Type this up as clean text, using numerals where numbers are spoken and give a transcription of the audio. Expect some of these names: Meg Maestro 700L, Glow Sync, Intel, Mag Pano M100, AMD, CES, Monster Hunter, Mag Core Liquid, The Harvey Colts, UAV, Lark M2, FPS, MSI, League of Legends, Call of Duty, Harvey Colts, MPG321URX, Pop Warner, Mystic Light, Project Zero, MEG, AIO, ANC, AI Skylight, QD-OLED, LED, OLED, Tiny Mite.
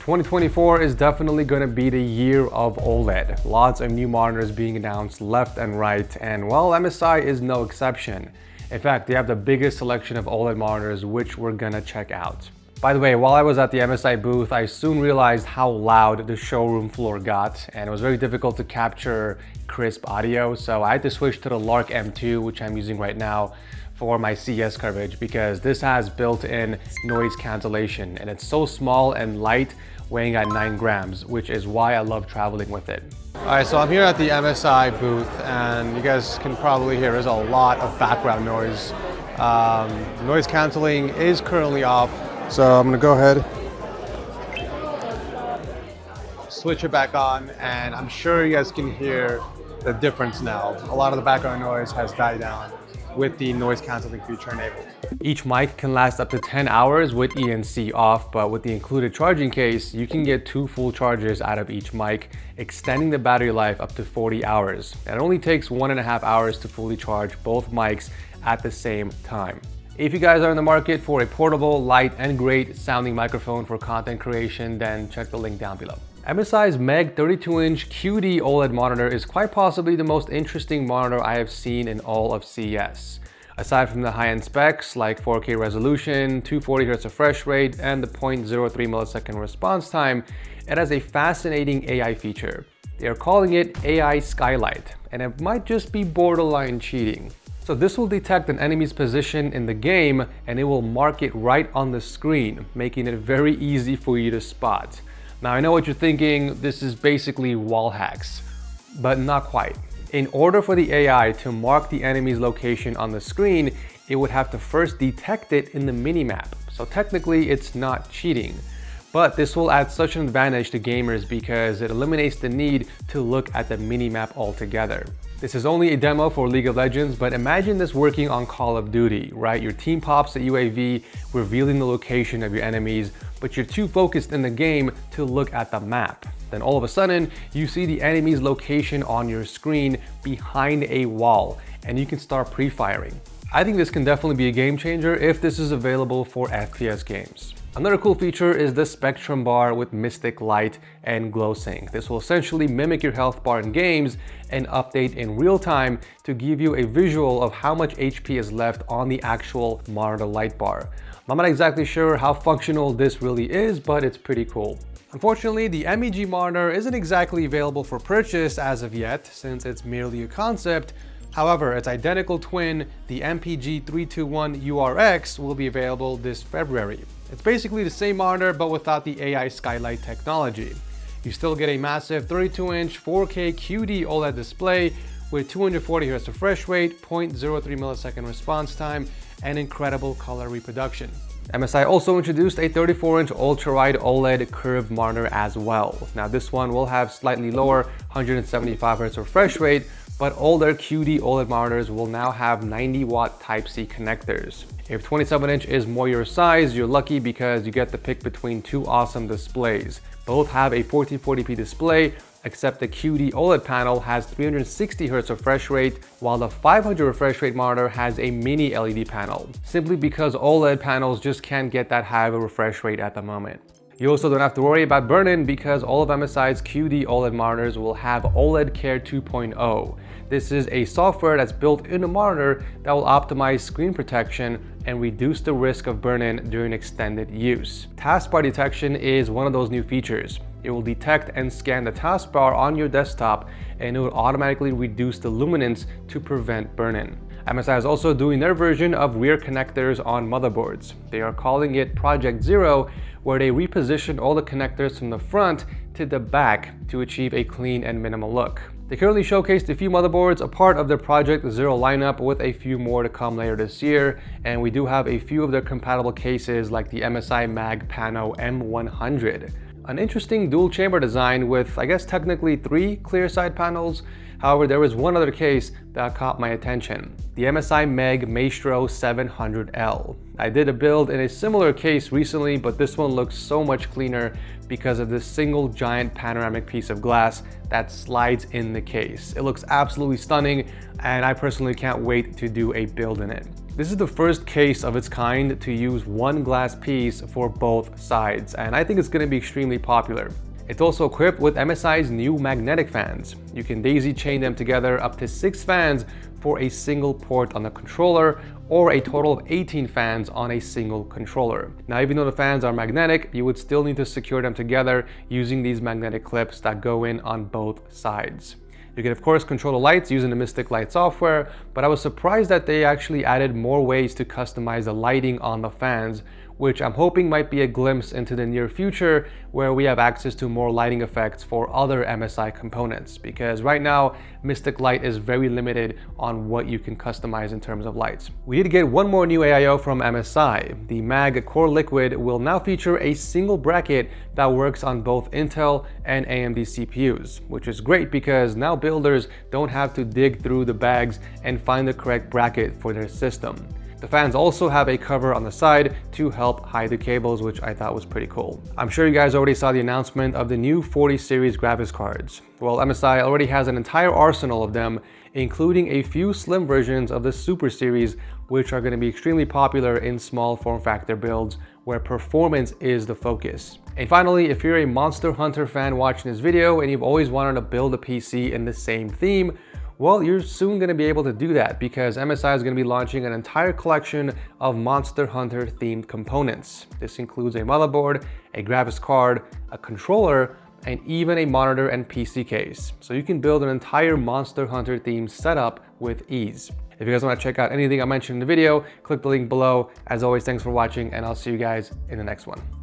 2024 is definitely going to be the year of OLED. Lots of new monitors being announced left and right, and well, MSI is no exception. In fact, they have the biggest selection of OLED monitors, which we're going to check out. By the way, while I was at the MSI booth, I soon realized how loud the showroom floor got, and it was very difficult to capture crisp audio, so I had to switch to the Lark M2, which I'm using right now, for my CES coverage, because this has built-in noise cancellation, and it's so small and light, weighing at 9 grams, which is why I love traveling with it. All right, so I'm here at the MSI booth, and you guys can probably hear there's a lot of background noise. Noise canceling is currently off, so I'm gonna go ahead, switch it back on, and I'm sure you guys can hear the difference now. A lot of the background noise has died down with the noise cancelling feature enabled. Each mic can last up to 10 hours with ANC off, but with the included charging case, you can get 2 full charges out of each mic, extending the battery life up to 40 hours. And it only takes 1.5 hours to fully charge both mics at the same time. If you guys are in the market for a portable, light, and great sounding microphone for content creation, then check the link down below. MSI's MEG 32-inch QD-OLED monitor is quite possibly the most interesting monitor I have seen in all of CES. Aside from the high-end specs like 4K resolution, 240Hz refresh rate, and the 0.03 millisecond response time, it has a fascinating AI feature. They are calling it AI Skylight, and it might just be borderline cheating. So this will detect an enemy's position in the game, and it will mark it right on the screen, making it very easy for you to spot. Now, I know what you're thinking, this is basically wall hacks, but not quite. In order for the AI to mark the enemy's location on the screen, it would have to first detect it in the minimap. So technically, it's not cheating. But this will add such an advantage to gamers because it eliminates the need to look at the minimap altogether. This is only a demo for League of Legends, but imagine this working on Call of Duty, right? Your team pops the UAV, revealing the location of your enemies, but you're too focused in the game to look at the map. Then all of a sudden, you see the enemy's location on your screen behind a wall, and you can start pre-firing. I think this can definitely be a game changer if this is available for FPS games. Another cool feature is the spectrum bar with Mystic Light and Glow Sync. This will essentially mimic your health bar in games and update in real time to give you a visual of how much HP is left on the actual monitor light bar. I'm not exactly sure how functional this really is, but it's pretty cool. Unfortunately, the MEG monitor isn't exactly available for purchase as of yet, since it's merely a concept. However, its identical twin, the MPG321URX, will be available this February. It's basically the same monitor, but without the AI Skylight technology. You still get a massive 32-inch 4K QD OLED display with 240Hz refresh rate, 0.03 millisecond response time, and incredible color reproduction. MSI also introduced a 34-inch ultra-wide OLED curved monitor as well. Now this one will have slightly lower 175Hz refresh rate, but older QD OLED monitors will now have 90-watt Type-C connectors. If 27-inch is more your size, you're lucky because you get to pick between two awesome displays. Both have a 1440p display, except the QD OLED panel has 360Hz refresh rate, while the 500 refresh rate monitor has a mini LED panel, simply because OLED panels just can't get that high of a refresh rate at the moment. You also don't have to worry about burn-in because all of MSI's QD OLED monitors will have OLED Care 2.0. This is a software that's built in the monitor that will optimize screen protection and reduce the risk of burn-in during extended use. Taskbar detection is one of those new features. It will detect and scan the taskbar on your desktop, and it will automatically reduce the luminance to prevent burn-in. MSI is also doing their version of rear connectors on motherboards. They are calling it Project Zero, where they reposition all the connectors from the front to the back to achieve a clean and minimal look. They currently showcased a few motherboards, a part of their Project Zero lineup, with a few more to come later this year, and we do have a few of their compatible cases like the MSI Mag Pano M100. An interesting dual chamber design with, I guess, technically 3 clear side panels. However, there was one other case that caught my attention, the MSI Meg Maestro 700L. I did a build in a similar case recently, but this one looks so much cleaner because of this single giant panoramic piece of glass that slides in the case. It looks absolutely stunning, and I personally can't wait to do a build in it. This is the first case of its kind to use one glass piece for both sides, and I think it's going to be extremely popular. It's also equipped with MSI's new magnetic fans. You can daisy chain them together up to 6 fans for a single port on the controller, or a total of 18 fans on a single controller. Now, even though the fans are magnetic, you would still need to secure them together using these magnetic clips that go in on both sides. You can of course control the lights using the Mystic Light software, but I was surprised that they actually added more ways to customize the lighting on the fans, which I'm hoping might be a glimpse into the near future where we have access to more lighting effects for other MSI components, because right now Mystic Light is very limited on what you can customize in terms of lights. We did get one more new AIO from MSI. The Mag Core Liquid will now feature a single bracket that works on both Intel and AMD CPUs, which is great because now builders don't have to dig through the bags and find the correct bracket for their system. The fans also have a cover on the side to help hide the cables, which I thought was pretty cool. I'm sure you guys already saw the announcement of the new 40 series graphics cards. Well, MSI already has an entire arsenal of them, including a few slim versions of the Super Series, which are going to be extremely popular in small form factor builds where performance is the focus. And finally, if you're a Monster Hunter fan watching this video and you've always wanted to build a PC in the same theme, well, you're soon going to be able to do that because MSI is going to be launching an entire collection of Monster Hunter themed components. This includes a motherboard, a graphics card, a controller, and even a monitor and PC case. So you can build an entire Monster Hunter themed setup with ease. If you guys want to check out anything I mentioned in the video, click the link below. As always, thanks for watching and I'll see you guys in the next one.